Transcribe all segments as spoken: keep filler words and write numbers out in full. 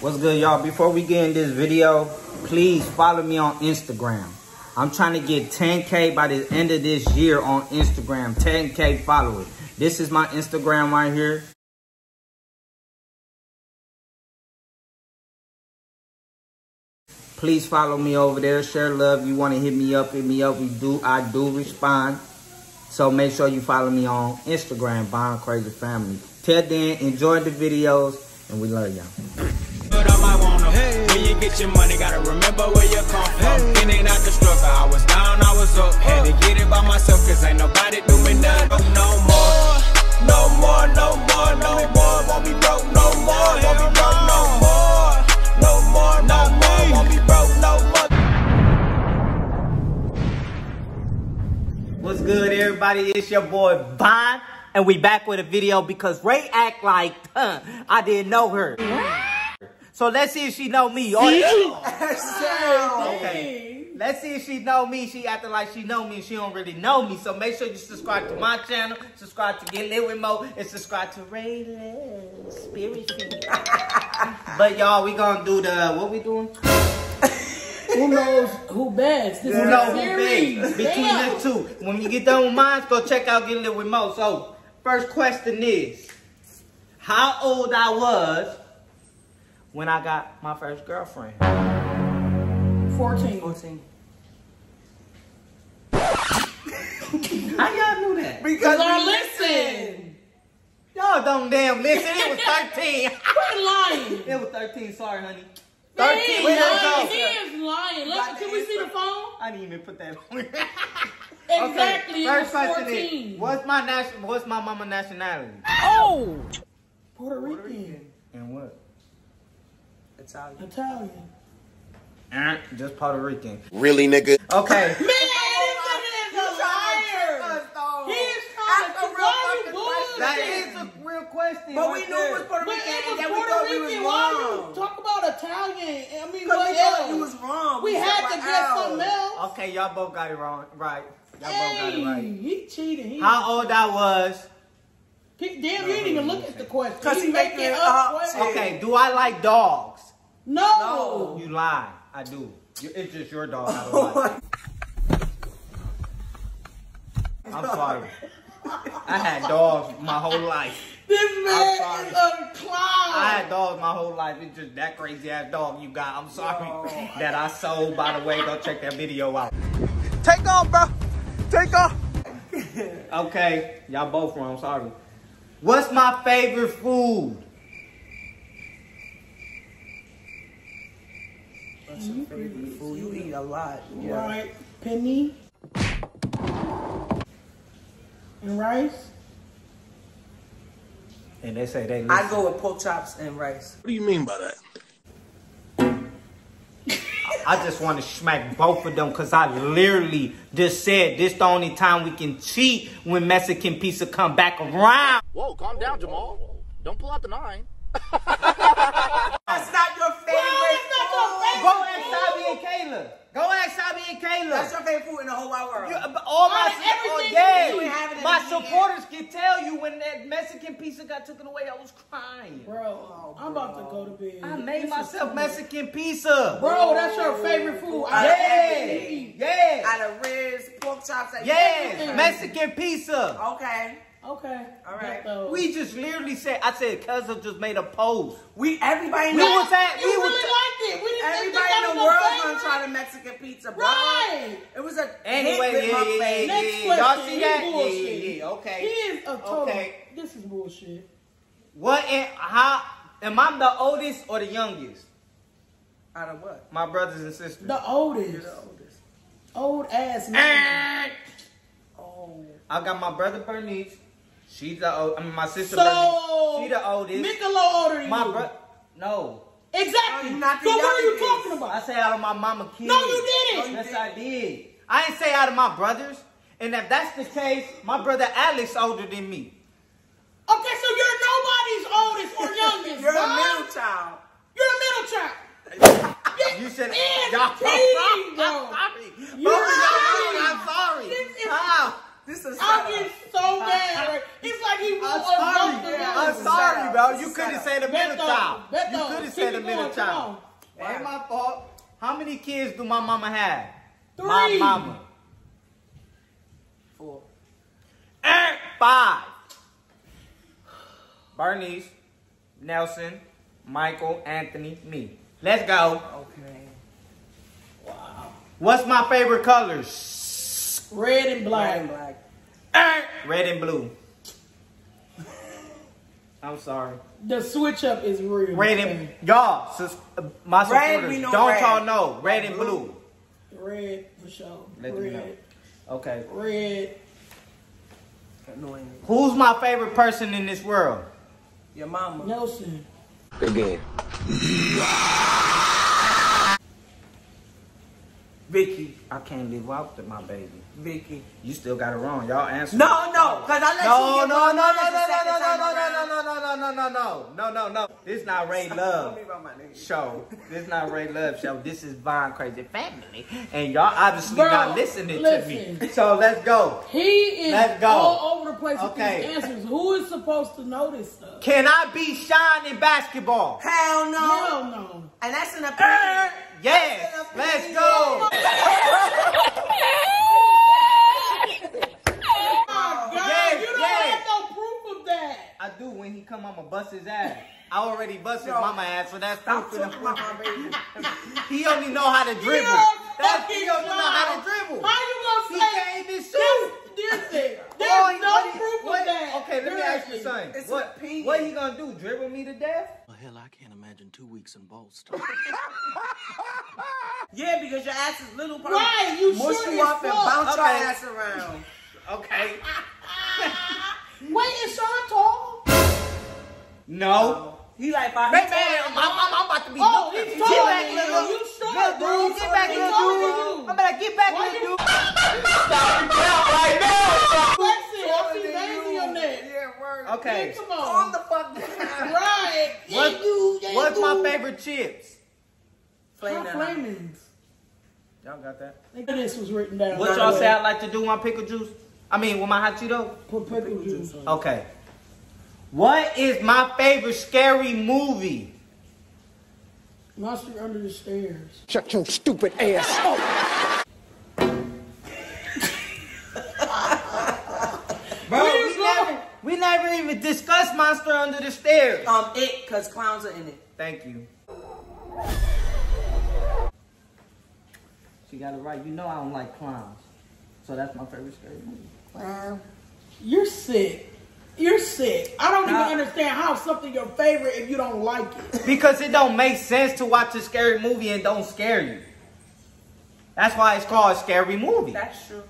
What's good, y'all? Before we get in this video, please follow me on Instagram. I'm trying to get ten K by the end of this year on Instagram. ten K followers. This is my Instagram right here. Please follow me over there. Share love. You want to hit me up, hit me up. We do. I do respond. So make sure you follow me on Instagram, Von Crazy Family. Till then, enjoy the videos, and we love y'all. Get your money, gotta remember where you come from. It ain't out the struggle, I was down, I was up. Had to get it by myself, cause ain't nobody do me nothing. No more, no more, no more, no more. Won't be broke, no more. Won't be broke, no more. No more, no more. Won't be broke, no more. What's good, everybody? It's your boy, Von, and we back with a video because Ray act like huh, I didn't know her. So let's see if she know me. Oh, yeah. Okay. Let's see if she know me. She acting like she know me and she don't really know me. So make sure you subscribe to my channel, subscribe to Get Lit with Mo, and subscribe to Rayleigh Spirit Feet. But y'all, we gonna do the what we doing? Who knows who best? This who knows who best? Between the two. When you get done with mine, go check out Get Lit with Mo. So first question is, how old I was when I got my first girlfriend? fourteen. fourteen. How y'all knew that? Because I listened. Y'all don't damn listen. It was thirteen. Quit lying. It was thirteen. Sorry, honey. thirteen. He is lying. Listen, can we see the phone? I didn't even put that on. Exactly. Okay, first question is, what's my national? What's my mama nationality? Oh, Puerto Rican. Puerto Rican. And what? Italian. Italian. Uh, just Puerto Rican. Really, nigga? Okay. Man, oh, liar. He is trying to trick us. That is a real question. But we knew it was Puerto Rican. And then we thought we was wrong. Talk about Italian. I mean, what else? You was wrong. We had to get something else. Okay, y'all both got it wrong. Right. Y'all both got it right. He cheated. How old I was. Damn, you didn't even look at the question. Cause he making up. Okay, do I like dogs? No. No. You lie. I do. It's just your dog. I don't like it. I'm sorry. I had dogs my whole life. This man is a clown. I had dogs my whole life. It's just that crazy ass dog you got. I'm sorry no. that I sold. By the way, go check that video out. Take off, bro. Take off. Okay. Y'all both wrong. Sorry. What's my favorite food? You, favorite eat, food? You eat a lot. Yeah. Right. Penny. And rice. And they say they listen. I go with pork chops and rice. What do you mean by that? I, I just want to smack both of them because I literally just said this the only time we can cheat when Mexican pizza come back around. Whoa, calm down, Jamal. Don't pull out the nine. That's not your favorite. Go ask Sabi and Kayla. Go ask Sabi and Kayla. That's your favorite food in the whole wide world. You're, all my oh, yeah. you my supporters can tell you when that Mexican pizza got taken away, I was crying. Bro, oh, bro. I'm about to go to bed. I made this myself Mexican pizza. Bro, that's your favorite food. Out yeah. Of yeah. Out of ribs, pork chops. Like yeah. Mexican pizza. Okay. Okay. All right. We just literally said, I said, cousin just made a post. We, everybody knows. We was at, you we really was, liked it. We didn't everybody in the world is going to try the Mexican pizza, bro. Right. It was a anyway, yeah, yeah, yeah, yeah. Y'all see that? Yeah, yeah, yeah. Okay. He is a total. Okay. This is bullshit. What, in, how, am I the oldest or the youngest? Out of what? My brothers and sisters. The oldest. You're the oldest. Old ass man. Oh. I got my brother Bernice. She's the old. I mean, my sister. So, she the oldest. Mikala older than my you. My no. Exactly. No, not so what are you kids. Talking about? I say out of my mama kids. No, you didn't. No, you yes, didn't. I did. I didn't say out of my brothers. And if that's the case, my brother Alex older than me. Okay, so you're nobody's oldest or youngest. You're right? A middle child. You're a middle child. You said y'all. I'm sorry. You're I'm sorry. This is, This is I'm getting so mad. Right? It's like he was sorry. I'm sorry, bro. You couldn't say the middle child. You couldn't say the middle child. Ain't my fault. How many kids do my mama have? Three. My mama. Four. And five. Bernice, Nelson, Michael, Anthony, me. Let's go. Okay. Wow. What's my favorite colors? Red and black. Red and black. And red and blue. I'm sorry. The switch up is real. Red and y'all, my supporters, red, don't y'all know red and blue. Red for sure. Let red. Them know. Okay. Red. Annoying. Who's my favorite person in this world? Your mama. Nelson. Again. Vicky, I can't live out to my baby. Vicky, you still got it wrong. Y'all answer. No, no, cause I let no, you. No, no, no, no, no, no, no, no, no, no, no, no, no, no, no, no. This not Ray Love show. This not Ray Love show. This is Von Crazy Family, and y'all obviously Bro, not listening listen. to me. So let's go. He is let's go. all over the place okay. with these answers. Who is supposed to know this stuff? Can I be shine in basketball? Hell no. Hell no. And that's an opinion. Uh, yes. An opinion. Let's go. I do. When he come, I'ma bust his ass. I already bust his mama ass, so that's proof to the point. He only know how to dribble. That's, he don't know how to dribble. How you gonna say? He can't even shoot. This, this There's no he, proof what, of that. Okay, let me ask you something. What, what he gonna do? Dribble me to death? Well, hell, I can't imagine two weeks in Boston. Yeah, because your ass is little. Party. Right, you shoot sure you up and bounce okay. your ass around. Okay. Wait, is Sean tall? No. He like five. Man, man, I'm, I'm, I'm about to be. Oh, he's taller than you. You short, bro. Get back, little dude. I'm about to get back, little dude. Stop it down right now. Flex it. I see lazy on that. Yeah, word. Okay. Come on. Calm the fuck down. Right. What's my favorite chips? Flamingos. Y'all got that? This was written down. What y'all say I like to do on pickle juice? I mean, with my hot Cheeto? Put pickle juice on. Okay. What is my favorite scary movie? Monster Under the Stairs. Shut your stupid ass up. Bro, we, we, never, we never even discussed Monster Under the Stairs. Um, it, because clowns are in it. Thank you. She got it right. You know I don't like clowns. So that's my favorite scary movie. Wow. You're sick. You're sick. I don't nah. even understand how something your favorite if you don't like it. Because it don't make sense to watch a scary movie and don't scare you. That's why it's called a scary movie. That's true.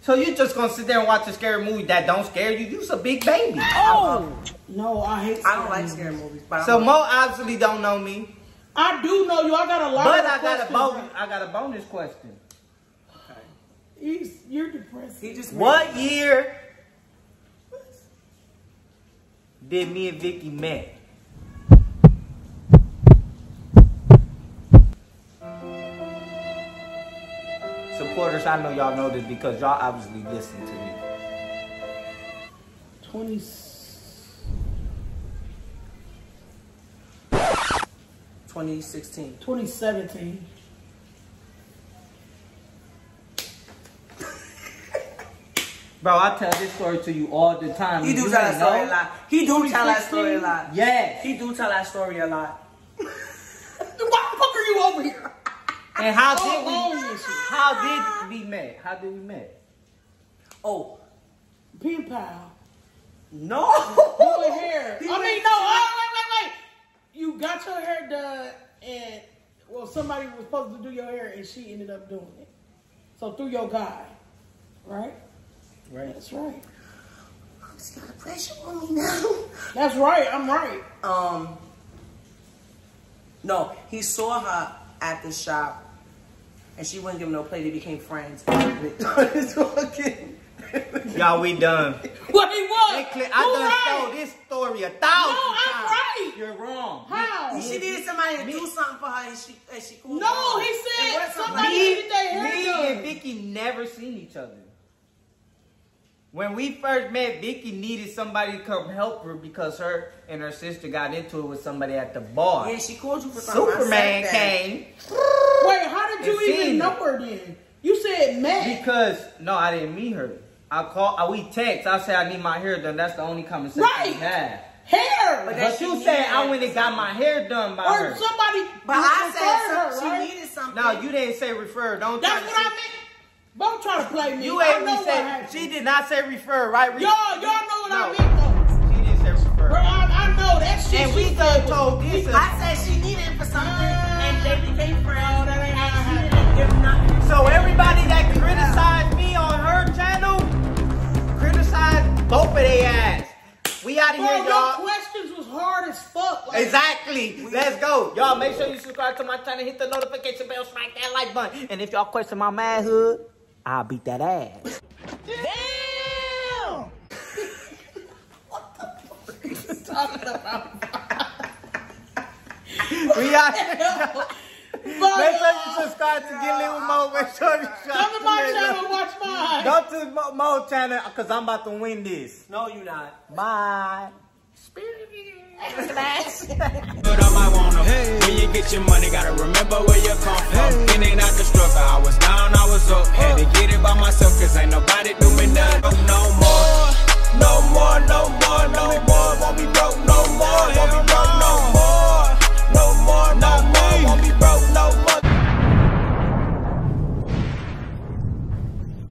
So you just gonna sit there and watch a scary movie that don't scare you? You's a big baby. Oh! No, I hate scary I don't like movies. scary movies. But so Mo obviously don't know me. I do know you. I got a lot but of I got a bonus. I got a bonus question. Okay. He's, you're depressed. He just what year... did me and Vicky met? Supporters, I know y'all know this because y'all obviously listen to me. twenty. twenty sixteen. twenty seventeen. Bro, I tell this story to you all the time. He do you tell that story know? a lot. He do tell that story a lot. Yes. He do tell that story a lot. Why the fuck are you over here? And how oh, did we oh, how did we met? How did we met? Oh. Pen pal. No. Your hair. He I mean no, oh, wait, wait, wait, wait. You got your hair done and well somebody was supposed to do your hair and she ended up doing it. So through your guy. Right? Right. That's right. I'm just got a pressure on me now. That's right. I'm right. Um. No, he saw her at the shop, and she wouldn't give him no plate. They became friends. Y'all, we done. What he was? I You're done right. told this story a thousand no, I'm times. Right. You're wrong. How? She needed somebody to me. do something for her, and she and she. Cooled no, down. he said somebody needed their hair done. Me and Vicky never seen each other. When we first met, Vicky needed somebody to come help her because her and her sister got into it with somebody at the bar. Yeah, she called you for something. Superman came. Wait, how did you even know her then? You said met. Because, no, I didn't meet her. I call. I, we text. I said I need my hair done. That's the only conversation right. we had. Hair. But, but you said I went and got my hair done by or her. Or somebody. But I said her, she right? needed something. No, you didn't say refer. Don't. That's what I meant. Don't try to play me. You ain't me say, she did not say refer, right? Y'all, y'all know what no. I mean, though. She didn't say refer. Bro, I, I know that shit. And we done told this. I said she needed it for something, uh, and they became friends. Oh, that ain't and she didn't give nothing. So everybody that criticized me on her channel, criticized both of their ass. We out of Bro, here, y'all. Questions was hard as fuck. Like, exactly. Let's go. Y'all, make sure you subscribe to my channel, hit the notification bell, smack that like button. And if y'all question my manhood, I'll beat that ass. Damn! What the fuck are you talking about? We out here. Make sure you subscribe to Get Lit with Mo. Make sure you come to my channel, watch mine. Go to Mo, Mo channel, because I'm about to win this. No, you're not. Bye. Spirit. But I might want to. When you get your money, gotta remember where you come from.